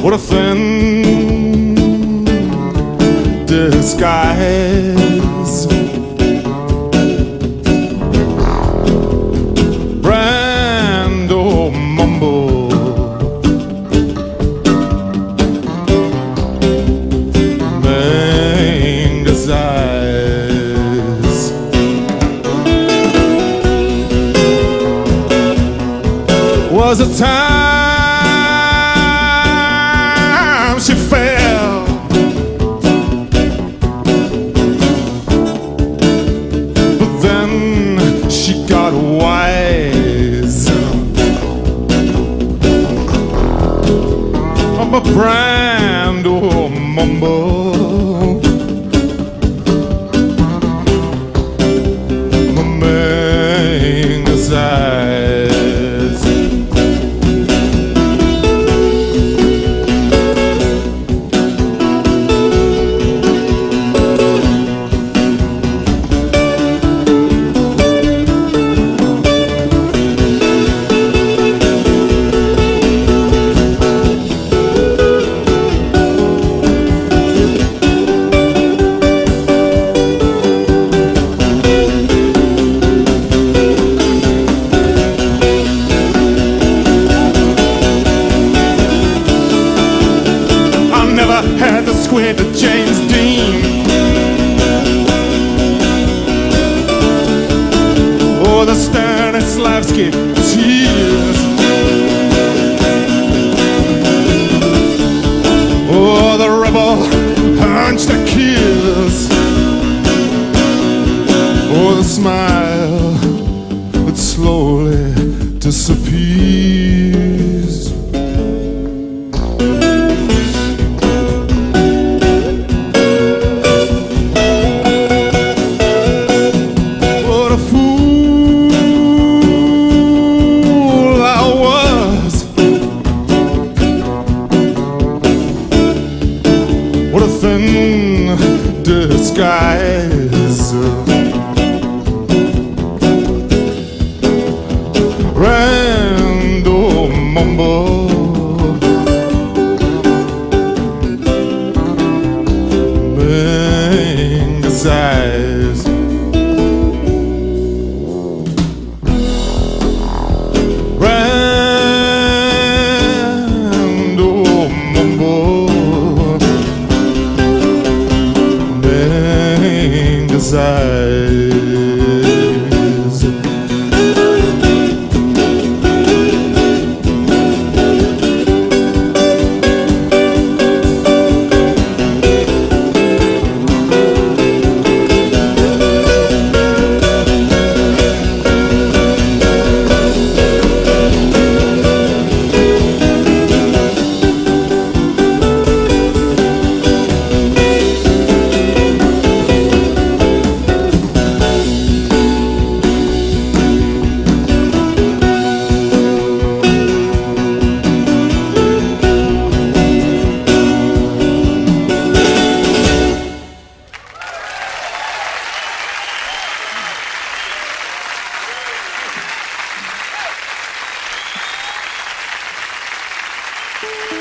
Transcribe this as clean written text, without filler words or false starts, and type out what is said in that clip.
What a thin disguise. Brando mumble, Mingus Eyes. Was a time she fell, but then she got wise. I'm a Brando mumble, my Mingus Eyes. Had the square to James Dean, or the Stanislavski tears, or the rebel hunch that kills, or the smile that slowly disappears. What a thin disguise. Random mumble, Mingus Eyes. Random mumble, Mingus Eyes. Thank you.